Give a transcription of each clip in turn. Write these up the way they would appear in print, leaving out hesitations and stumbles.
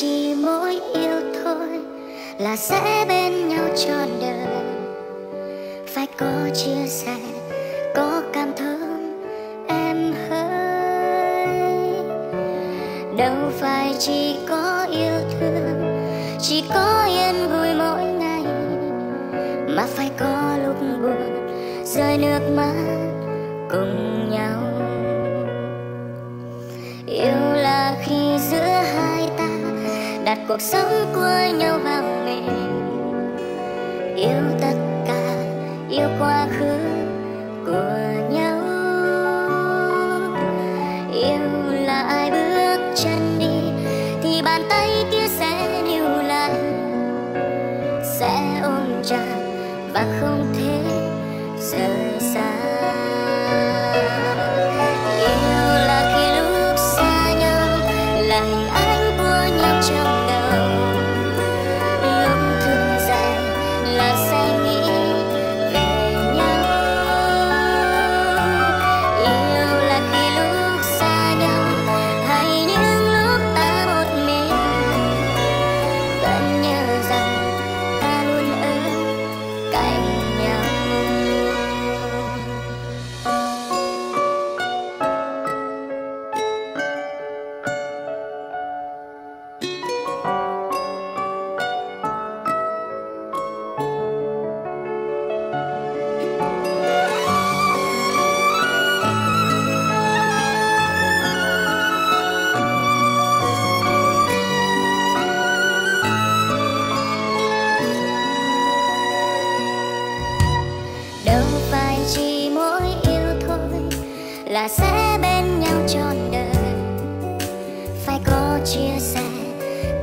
chỉ mỗi yêu thôi là sẽ bên nhau trọn đời. Phải có chia sẻ, có cảm thương em hỡi. Đâu phải chỉ có yêu thương, chỉ có yên vui mỗi ngày, mà phải có lúc buồn rơi nước mắt cùng nhau. Yêu là khi giữa hai ta đặt cuộc sống của nhau vào mình. Yêu tất cả, yêu quá khứ của nhau. Yêu là ai bước chân đi thì bàn tay kia sẽ níu lại, sẽ ôm chặt và không thể rời xa. Là sẽ bên nhau trọn đời. Phải có chia sẻ,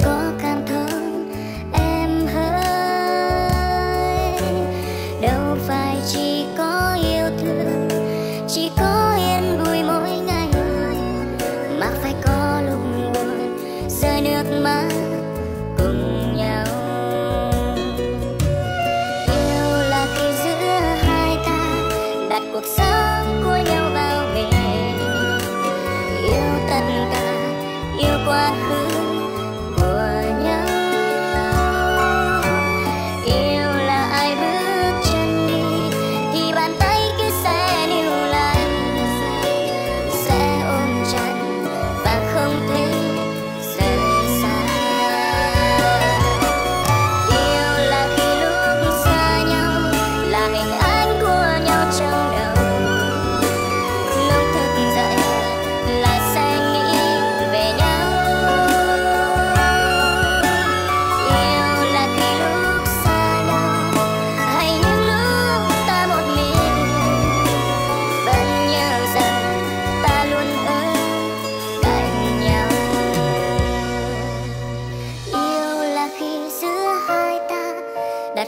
có cảm thông em hỡi. Đâu phải chỉ có yêu thương, chỉ có yên vui mỗi ngày, mà phải có lúc buồn rơi nước mắt cùng nhau. Yêu là khi giữa hai ta đặt cuộc sống của nhau vào. Yêu quá khứ của nhau. Yêu là ai bước chân đi thì bàn tay kia sẽ níu lại, sẽ ôm chặt và không thể rời xa. Yêu là khi lúc xa nhau là hình ảnh của nhau trong đời. Đặt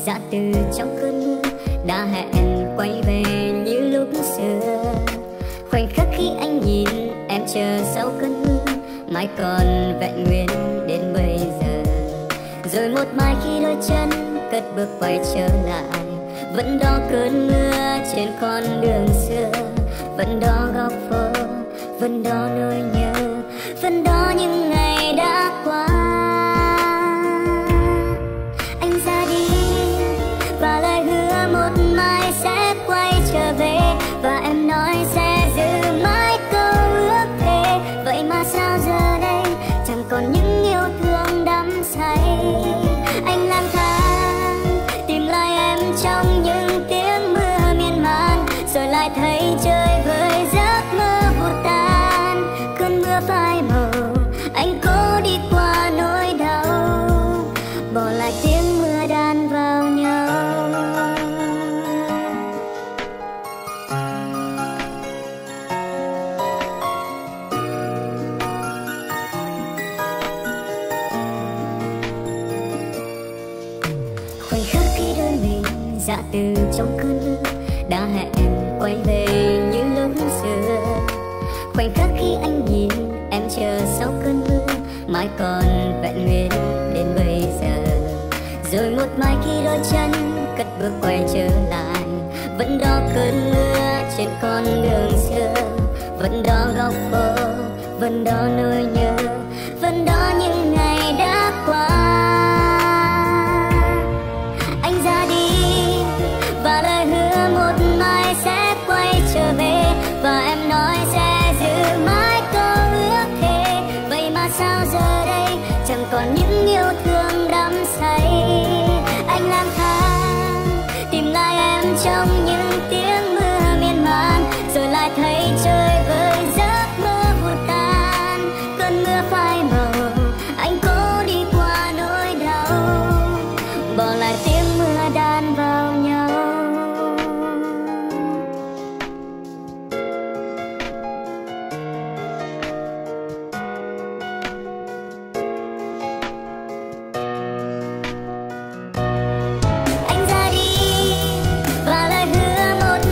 Đã từ trong cơn mưa đã hẹn quay về như lúc xưa. Khoảnh khắc khi anh nhìn em chờ sau cơn mưa, mãi còn vẹn nguyên đến bây giờ. Rồi một mai khi đôi chân cất bước quay trở lại, vẫn đó cơn mưa trên con đường xưa, vẫn đó góc phố, vẫn đó nỗi nhớ, vẫn đó những ngày đã qua. Và em nói sẽ giữ mãi cơ lại thấy chơi với giấc mơ vụt tan. Cơn mưa phai màu, anh cố đi qua nỗi đau, bỏ lại tiếng mưa đan vào nhau. Khoảnh khắc khi đơn mình dạ từ trong cơn mưa đã hẹn quay về như lúc xưa. Khoảnh khắc khi anh nhìn em chờ sau cơn mưa, mãi còn vẹn nguyên đến bây giờ. Rồi một mai khi đôi chân cất bước quay trở lại, vẫn đó cơn mưa trên con đường xưa, vẫn đó góc phố, vẫn đó nỗi nhớ, vẫn đó những ngày đã qua. Anh ra đi và lời hứa một mai sẽ quay trở về, và em nói sẽ giữ mãi câu ước thề. Vậy mà sao giờ đây chẳng còn những yêu thương đắm say. Anh lang thang tìm lại em trong những tiếng mưa miên man, rồi lại thấy chơi với giấc mơ vụt tan. Cơn mưa phai màu, anh cố đi qua nỗi đau, bỏ lại tiếng mưa đan vào nhau. Anh ra đi và lời hứa một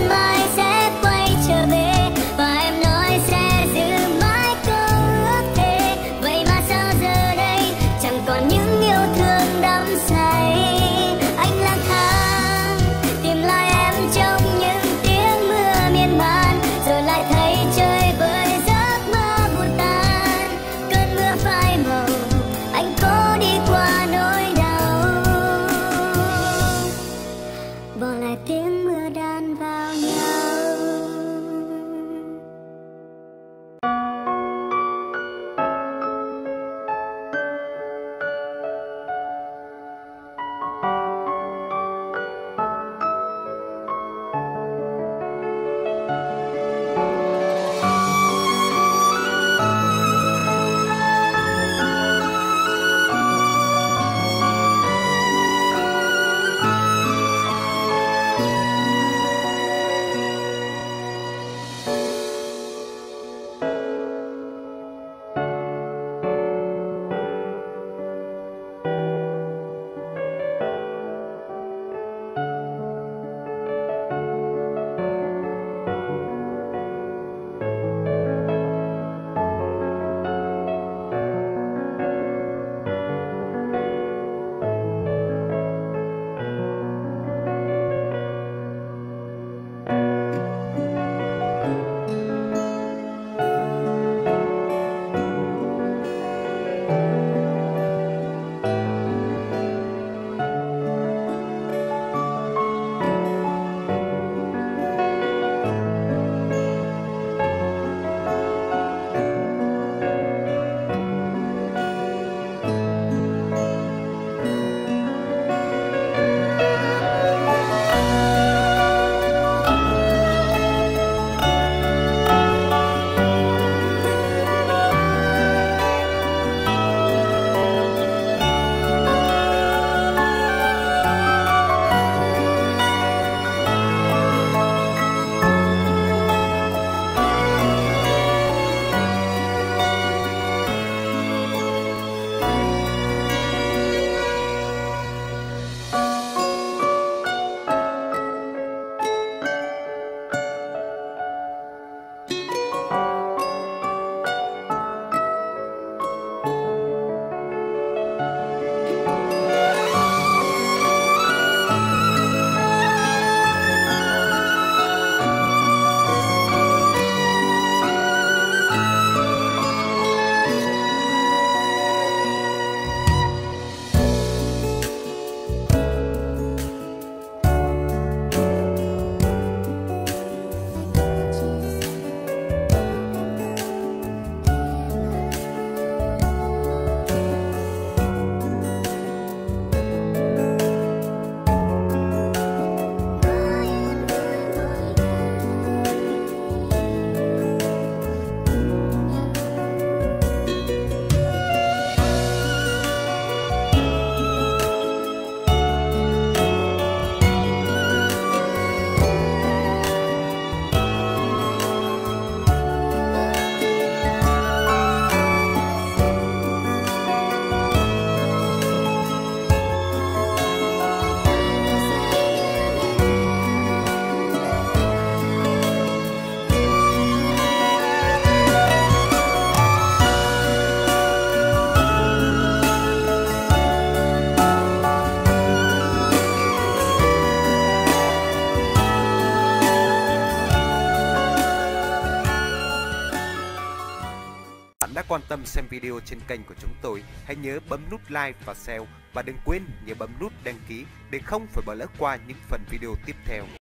đã quan tâm xem video trên kênh của chúng tôi, hãy nhớ bấm nút like và share. Và đừng quên nhớ bấm nút đăng ký để không phải bỏ lỡ qua những phần video tiếp theo.